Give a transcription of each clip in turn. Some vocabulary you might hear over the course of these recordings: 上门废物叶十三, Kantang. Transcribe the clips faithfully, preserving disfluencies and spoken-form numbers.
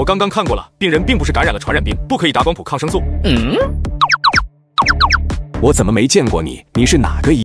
我刚刚看过了，病人并不是感染了传染病，不可以打光谱抗生素。嗯，我怎么没见过你？你是哪个医？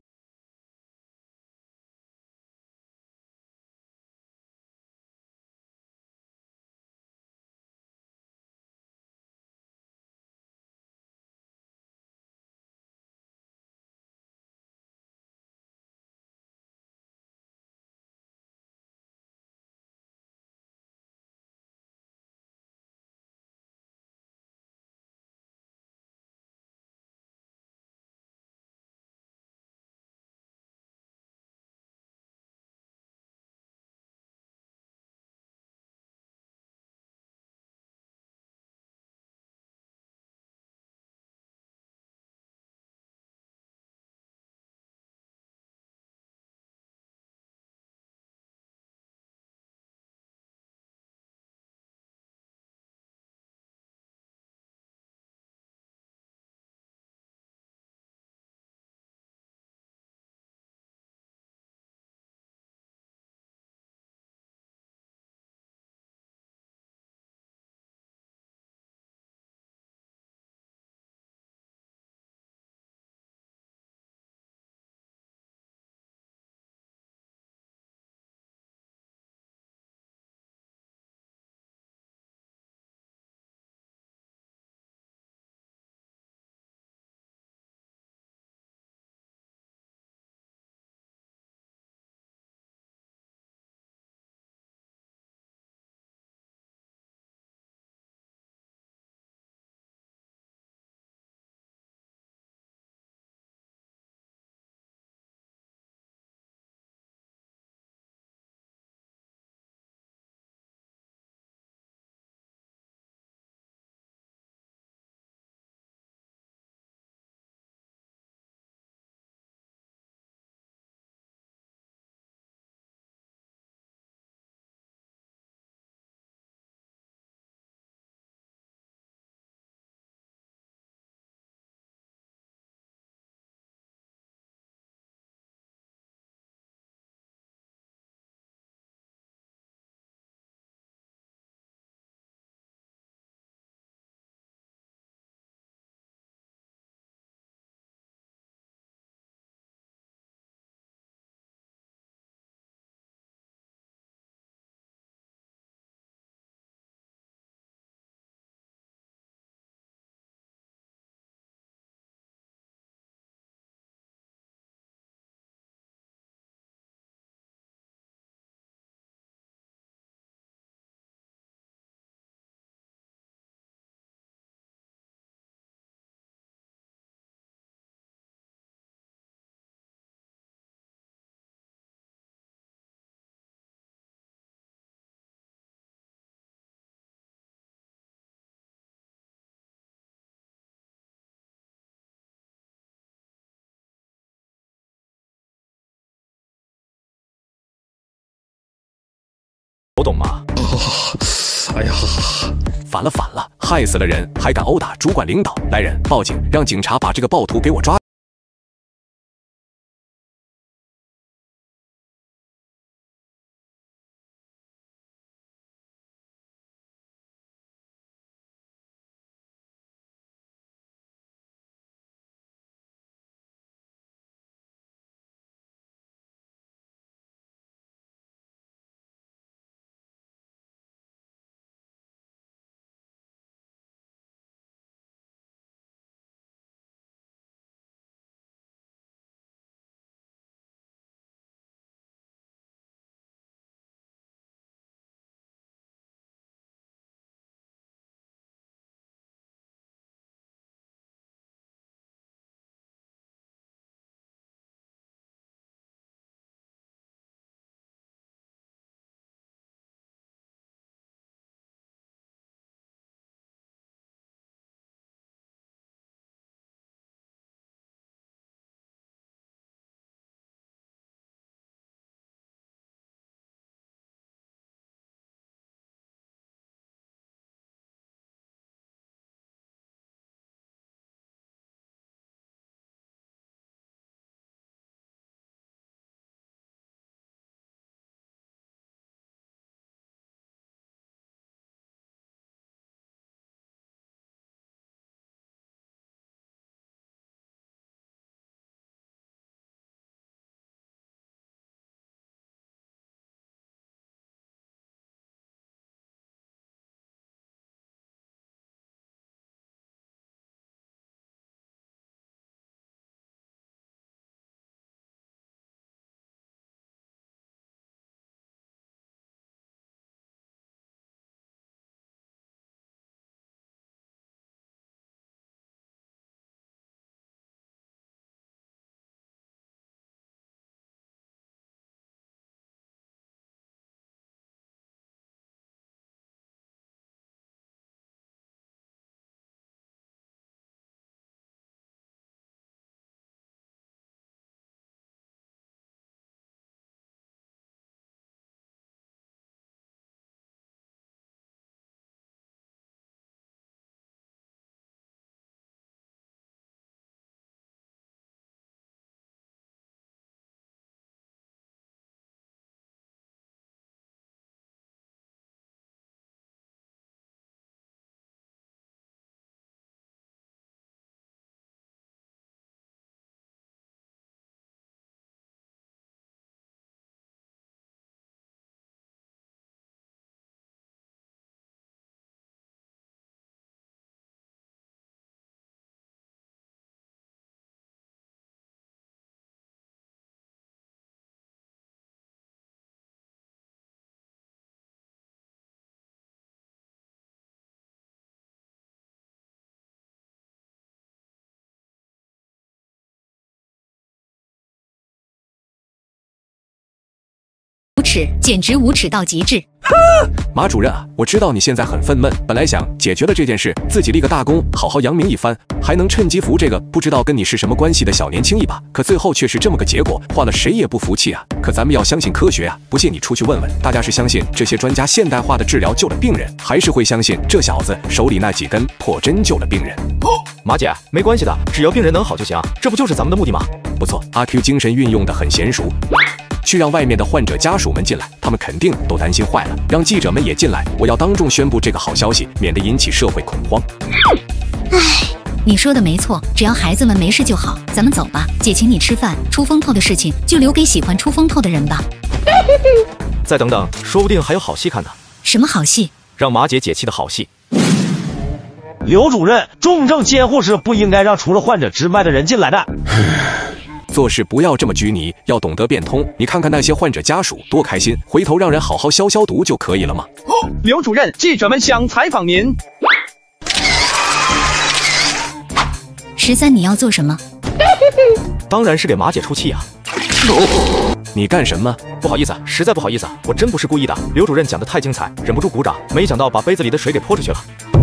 我懂吗？哎呀，反了反了，害死了人，还敢殴打主管领导！来人，报警，让警察把这个暴徒给我抓！耻，简直无耻到极致。哼，马主任啊，我知道你现在很愤懑，本来想解决了这件事，自己立个大功，好好扬名一番，还能趁机扶这个不知道跟你是什么关系的小年轻一把，可最后却是这么个结果，换了谁也不服气啊。可咱们要相信科学啊，不信你出去问问，大家是相信这些专家现代化的治疗救了病人，还是会相信这小子手里那几根破针救了病人？哦，马姐，没关系的，只要病人能好就行，这不就是咱们的目的吗？不错，阿 Q 精神运用的很娴熟。 去让外面的患者家属们进来，他们肯定都担心坏了。让记者们也进来，我要当众宣布这个好消息，免得引起社会恐慌。唉，你说的没错，只要孩子们没事就好。咱们走吧，姐请你吃饭。出风头的事情就留给喜欢出风头的人吧。再等等，说不定还有好戏看呢。什么好戏？让马姐解气的好戏。 刘主任，重症监护室不应该让除了患者之外的人进来的。做事不要这么拘泥，要懂得变通。你看看那些患者家属多开心，回头让人好好消消毒就可以了嘛。哦，刘主任，记者们想采访您。十三，你要做什么？当然是给马姐出气呀、啊。你干什么？不好意思，实在不好意思，我真不是故意的。刘主任讲得太精彩，忍不住鼓掌，没想到把杯子里的水给泼出去了。